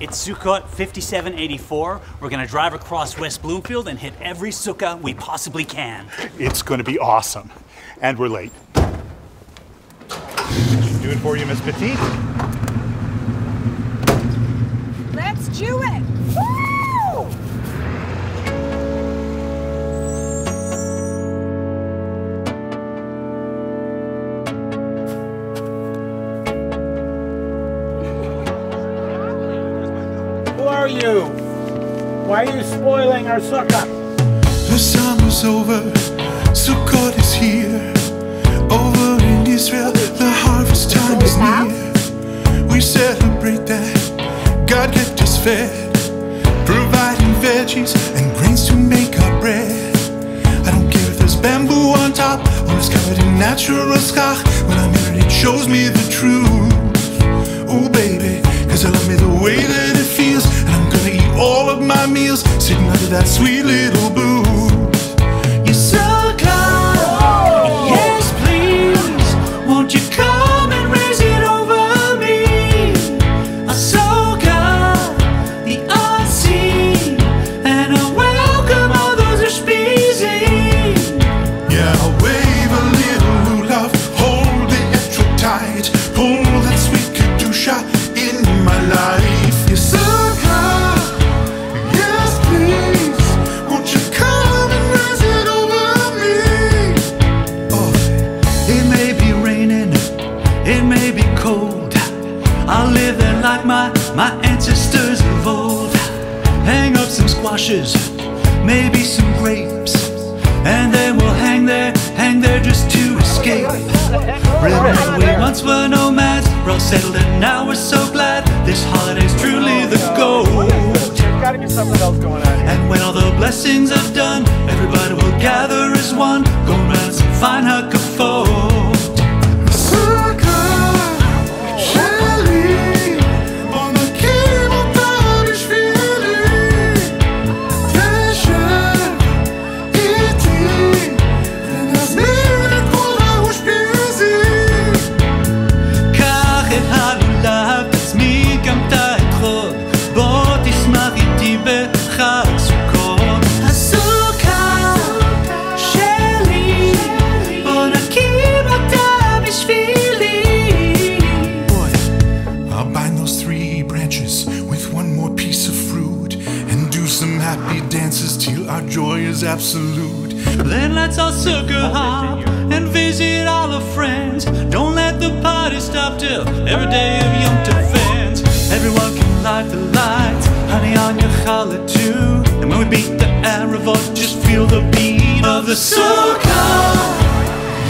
It's Sukkot 5784. We're gonna drive across West Bloomfield and hit every sukkah we possibly can. It's gonna be awesome. And we're late. Do it for you, Miss Petit. Let's do it! Woo! You? Why are you spoiling our sukkah? The summer's over, Sukkot is here. Over in Israel, the harvest time is near. We celebrate that God kept us fed, providing veggies and grains to make our bread. I don't care if there's bamboo on top or it's covered in natural schach. When I'm here, it shows me the truth. Oh, baby, cause I love me the way that it feels. All of my meals sitting under that sweet little booth. You're so kind. Oh. Yes, please. Won't you come and raise it over me? A soca, the unseen, and I welcome all those who speaking. Yeah, I'll wave a little lulav, hold it extra tight, pull that sweet kedusha in my life. You're so kind. I'll live there like my ancestors of old. Hang up some squashes, maybe some grapes, and then we'll hang there just to escape. Remember we once were nomads, we're all settled and now we're so glad. This holiday's truly the goal. There's gotta be something else going on here. And when all the blessings are done, everybody will gather as one, go around some fine hakafot. Joy is absolute. Then let's all sukkah hop and visit all our friends. Don't let the party stop till every day of Yom Tov ends. Everyone can light the lights, honey on your challah too. And when we beat the aravot, just feel the beat of the sukkah.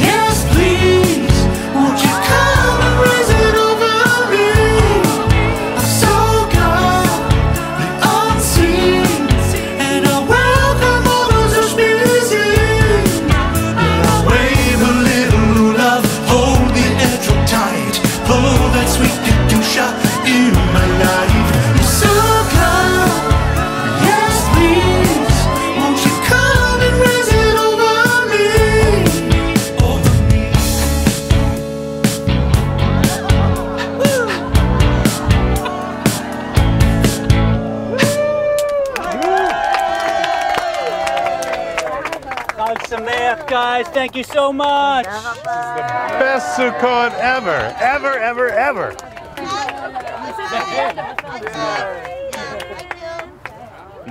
Yes, please, won't you come and raise it up? Guys, thank you so much. This is the best Sukkot ever.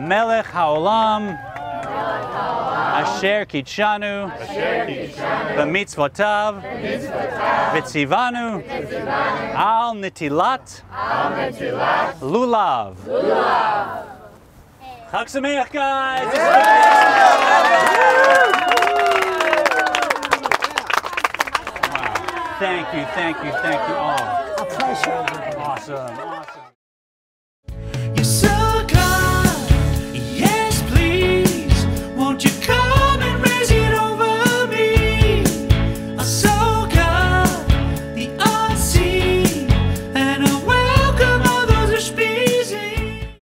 Melech HaOlam, Asher kitshanu, V'mitzvotav, V'tzivanu, Al nitilat, Lulav. Chag Sameach, guys. Thank you all. A pleasure. Awesome.